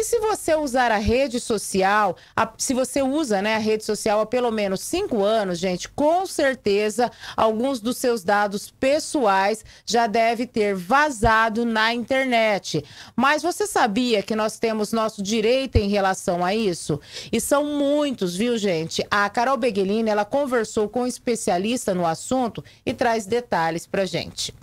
E se você usar a rede social, se você usa, né, a rede social há pelo menos 5 anos, gente, com certeza alguns dos seus dados pessoais já deve ter vazado na internet. Mas você sabia que nós temos nosso direito em relação a isso? E são muitos, viu, gente? A Carol Beguelini, ela conversou com um especialista no assunto e traz detalhes pra gente.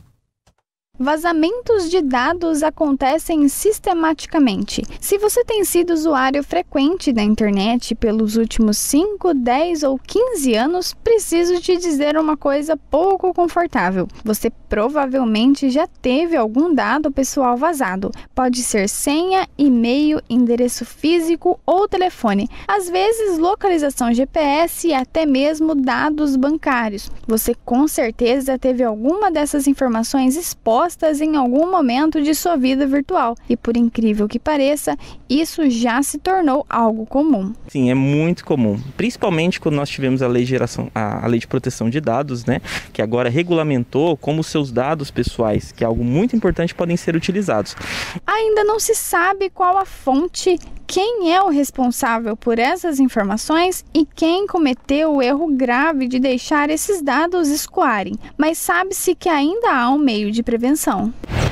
Vazamentos de dados acontecem sistematicamente. Se você tem sido usuário frequente da internet pelos últimos 5, 10 ou 15 anos, preciso te dizer uma coisa pouco confortável. Você provavelmente já teve algum dado pessoal vazado. Pode ser senha, e-mail, endereço físico ou telefone. Às vezes, localização GPS e até mesmo dados bancários. Você com certeza teve alguma dessas informações expostas em algum momento de sua vida virtual. E por incrível que pareça, isso já se tornou algo comum. Sim, é muito comum. Principalmente quando nós tivemos a lei de proteção de dados, né? Que agora regulamentou como os seus dados pessoais, que é algo muito importante, podem ser utilizados. Ainda não se sabe qual a fonte, quem é o responsável por essas informações e quem cometeu o erro grave de deixar esses dados escoarem. Mas sabe-se que ainda há um meio de prevenção.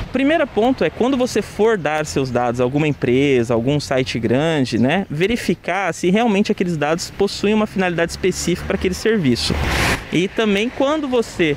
O primeiro ponto é quando você for dar seus dados a alguma empresa, a algum site grande, né, verificar se realmente aqueles dados possuem uma finalidade específica para aquele serviço. E também quando você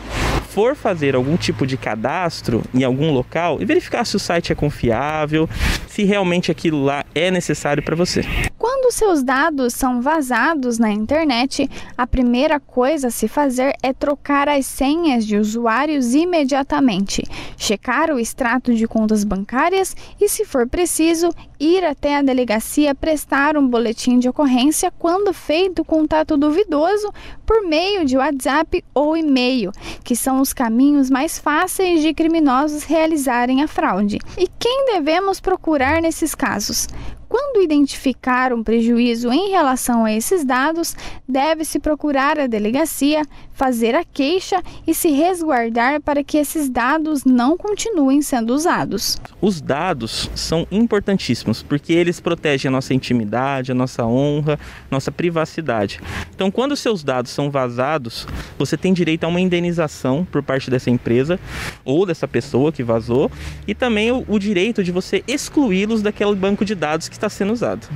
for fazer algum tipo de cadastro em algum local e verificar se o site é confiável, se realmente aquilo lá é necessário para você. Quando seus dados são vazados na internet, a primeira coisa a se fazer é trocar as senhas de usuários imediatamente, checar o extrato de contas bancárias e, se for preciso, ir até a delegacia prestar um boletim de ocorrência quando feito contato duvidoso por meio de WhatsApp ou e-mail, que são os caminhos mais fáceis de criminosos realizarem a fraude. E quem devemos procurar nesses casos? Quando identificar um prejuízo em relação a esses dados, deve-se procurar a delegacia, fazer a queixa e se resguardar para que esses dados não continuem sendo usados. Os dados são importantíssimos porque eles protegem a nossa intimidade, a nossa honra, nossa privacidade. Então, quando seus dados são vazados, você tem direito a uma indenização por parte dessa empresa ou dessa pessoa que vazou e também o direito de você excluí-los daquele banco de dados que está sendo usado.